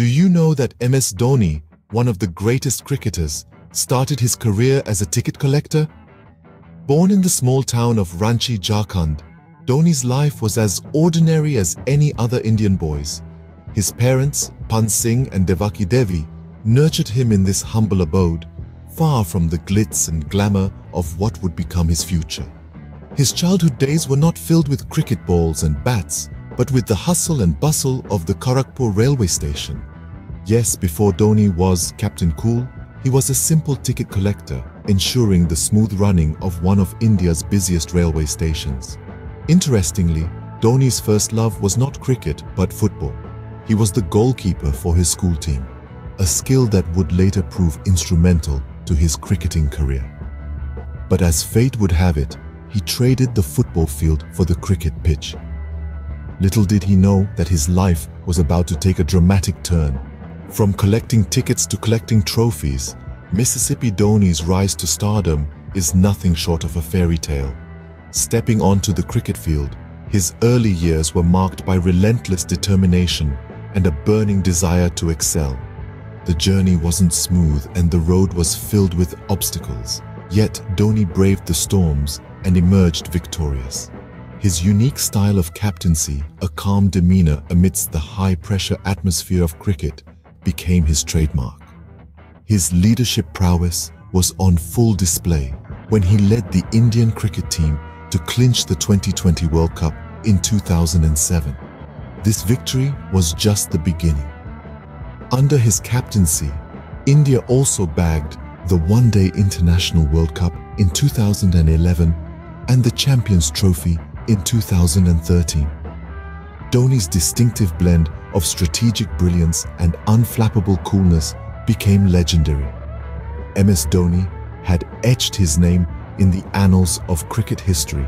Do you know that MS Dhoni, one of the greatest cricketers, started his career as a ticket collector? Born in the small town of Ranchi, Jharkhand, Dhoni's life was as ordinary as any other Indian boy's. His parents, Pan Singh and Devaki Devi, nurtured him in this humble abode, far from the glitz and glamour of what would become his future. His childhood days were not filled with cricket balls and bats, but with the hustle and bustle of the Kharagpur railway station. Yes, before Dhoni was Captain Cool, he was a simple ticket collector, ensuring the smooth running of one of India's busiest railway stations. Interestingly, Dhoni's first love was not cricket but football. He was the goalkeeper for his school team, a skill that would later prove instrumental to his cricketing career. But as fate would have it, he traded the football field for the cricket pitch. Little did he know that his life was about to take a dramatic turn. From collecting tickets to collecting trophies, Mississippi Dhoni's rise to stardom is nothing short of a fairy tale. Stepping onto the cricket field, his early years were marked by relentless determination and a burning desire to excel. The journey wasn't smooth and the road was filled with obstacles. Yet Dhoni braved the storms and emerged victorious. His unique style of captaincy, a calm demeanor amidst the high-pressure atmosphere of cricket, became his trademark. His leadership prowess was on full display when he led the Indian cricket team to clinch the 2020 World Cup in 2007. This victory was just the beginning. Under his captaincy, India also bagged the One-Day International World Cup in 2011 and the Champions Trophy in 2013. Dhoni's distinctive blend of strategic brilliance and unflappable coolness became legendary. MS Dhoni had etched his name in the annals of cricket history.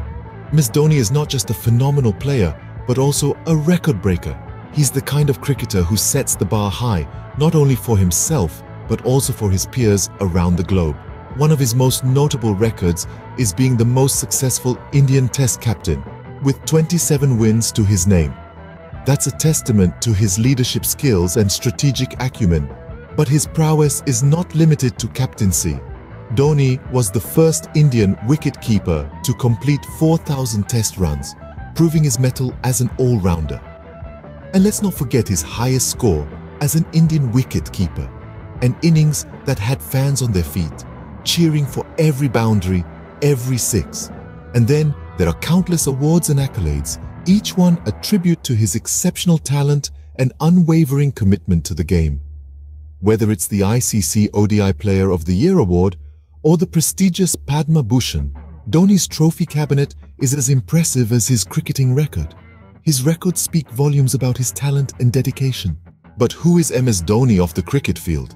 MS Dhoni is not just a phenomenal player, but also a record breaker. He's the kind of cricketer who sets the bar high, not only for himself, but also for his peers around the globe. One of his most notable records is being the most successful Indian Test captain, with 27 wins to his name. That's a testament to his leadership skills and strategic acumen. But his prowess is not limited to captaincy. Dhoni was the first Indian wicket-keeper to complete 4,000 Test runs, proving his mettle as an all-rounder. And let's not forget his highest score as an Indian wicket-keeper, an innings that had fans on their feet, cheering for every boundary, every six. And then there are countless awards and accolades, each one a tribute to his exceptional talent and unwavering commitment to the game. Whether it's the ICC ODI Player of the Year Award or the prestigious Padma Bhushan, Dhoni's trophy cabinet is as impressive as his cricketing record. His records speak volumes about his talent and dedication. But who is MS Dhoni off the cricket field?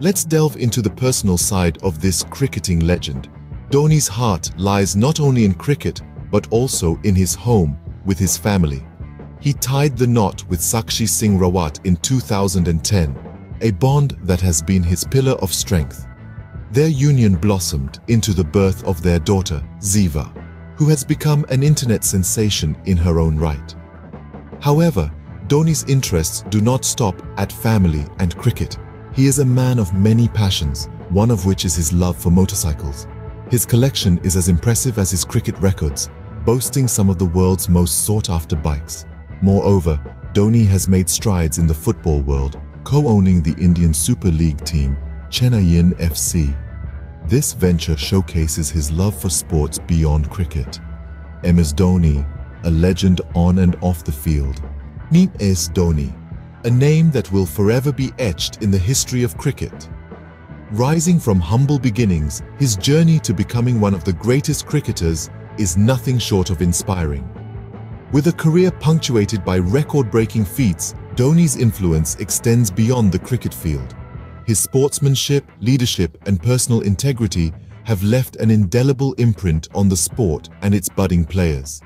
Let's delve into the personal side of this cricketing legend. Dhoni's heart lies not only in cricket, but also in his home with his family. He tied the knot with Sakshi Singh Rawat in 2010, a bond that has been his pillar of strength. Their union blossomed into the birth of their daughter, Ziva, who has become an internet sensation in her own right. However, Dhoni's interests do not stop at family and cricket. He is a man of many passions, one of which is his love for motorcycles. His collection is as impressive as his cricket records, boasting some of the world's most sought-after bikes. Moreover, Dhoni has made strides in the football world, co-owning the Indian Super League team, Chennaiyin FC. This venture showcases his love for sports beyond cricket. MS Dhoni, a legend on and off the field. MS Dhoni, a name that will forever be etched in the history of cricket. Rising from humble beginnings, his journey to becoming one of the greatest cricketers is nothing short of inspiring. With a career punctuated by record-breaking feats, Dhoni's influence extends beyond the cricket field. His sportsmanship, leadership, and personal integrity have left an indelible imprint on the sport and its budding players.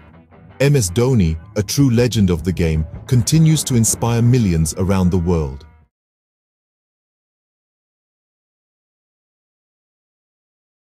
MS Dhoni, a true legend of the game, continues to inspire millions around the world.